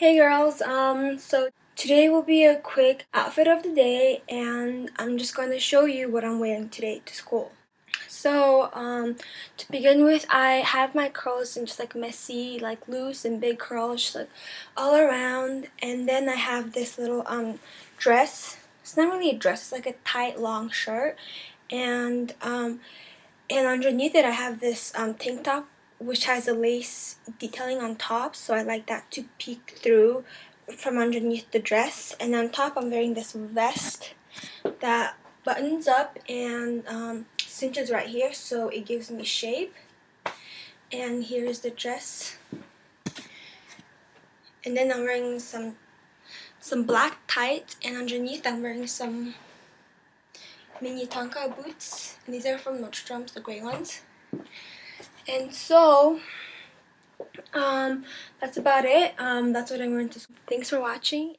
Hey girls, so today will be a quick outfit of the day, and I'm just going to show you what I'm wearing today to school. So, to begin with, I have my curls in just like messy, like loose and big curls, just like all around, and then I have this little dress. It's not really a dress, it's like a tight long shirt, and underneath it I have this tank top, which has a lace detailing on top, so I like that to peek through from underneath the dress. And on top I'm wearing this vest that buttons up and cinches right here, so it gives me shape. And here is the dress. And then I'm wearing some black tights, and underneath I'm wearing some Minnetonka boots, and these are from Nordstrom's, the gray ones. And so, that's about it. That's what I'm going to do. Thanks for watching.